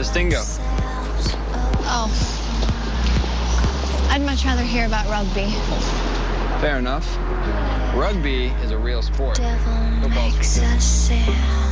this thing go? Oh. I'd much rather hear about rugby. Fair enough. Rugby is a real sport. Devil makes us sad.